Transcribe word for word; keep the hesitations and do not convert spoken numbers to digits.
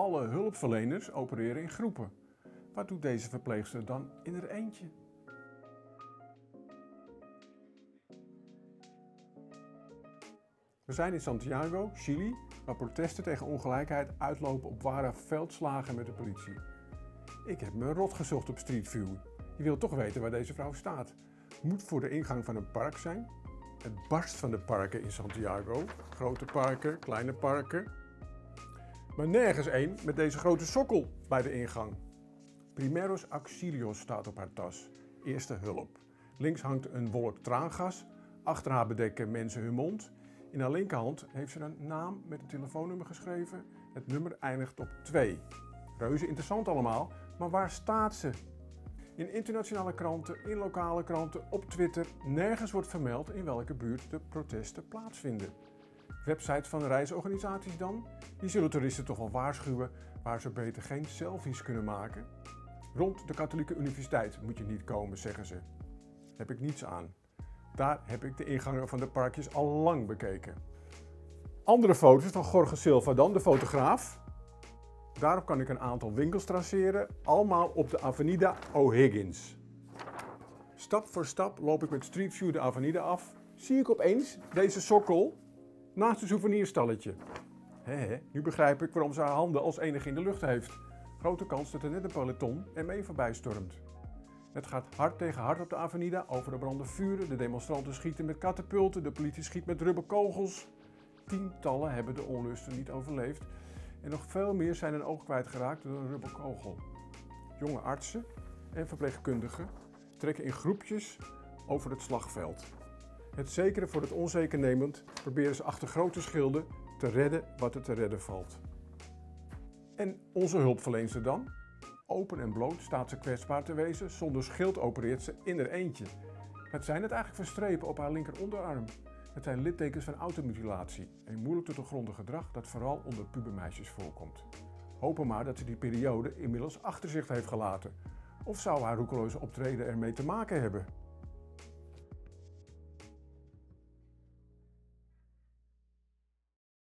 alle hulpverleners opereren in groepen. Wat doet deze verpleegster dan in haar eentje? We zijn in Santiago, Chili, waar protesten tegen ongelijkheid uitlopen op ware veldslagen met de politie. Ik heb me rot gezocht op Street View. Je wilt toch weten waar deze vrouw staat. Moet voor de ingang van een park zijn. Het barst van de parken in Santiago. Grote parken, kleine parken. Maar nergens één met deze grote sokkel bij de ingang. Primeros Auxilios staat op haar tas. Eerste hulp. Links hangt een wolk traangas. Achter haar bedekken mensen hun mond. In haar linkerhand heeft ze een naam met een telefoonnummer geschreven. Het nummer eindigt op twee. Reuze interessant allemaal, maar waar staat ze? In internationale kranten, in lokale kranten, op Twitter, nergens wordt vermeld in welke buurt de protesten plaatsvinden. Websites van reisorganisaties dan? Die zullen toeristen toch wel waarschuwen waar ze beter geen selfies kunnen maken. Rond de Katholieke Universiteit moet je niet komen, zeggen ze. Heb ik niets aan. Daar heb ik de ingangen van de parkjes al lang bekeken. Andere foto's van Jorge Silva dan, de fotograaf. Daarop kan ik een aantal winkels traceren, allemaal op de Avenida O'Higgins. Stap voor stap loop ik met Street View de Avenida af. Zie ik opeens deze sokkel naast een souvenirstalletje. Hé, hé, nu begrijp ik waarom ze haar handen als enige in de lucht heeft. Grote kans dat er net een peloton er mee voorbij stormt. Het gaat hard tegen hard op de Avenida, over de branden vuren, de demonstranten schieten met katapulten, de politie schiet met rubberkogels. Tientallen hebben de onlusten niet overleefd. En nog veel meer zijn een oog kwijtgeraakt door een rubberkogel. Jonge artsen en verpleegkundigen trekken in groepjes over het slagveld. Het zekere voor het onzeker nemend proberen ze achter grote schilden te redden wat er te redden valt. En onze hulpverlenster dan? Open en bloot staat ze kwetsbaar te wezen, zonder schild opereert ze in haar eentje. Het zijn het eigenlijk voor strepen op haar linkeronderarm. Het zijn littekens van automutilatie, een moeilijk tot de gronden gedrag dat vooral onder pubermeisjes voorkomt. Hopen maar dat ze die periode inmiddels achter zich heeft gelaten. Of zou haar roekeloze optreden ermee te maken hebben?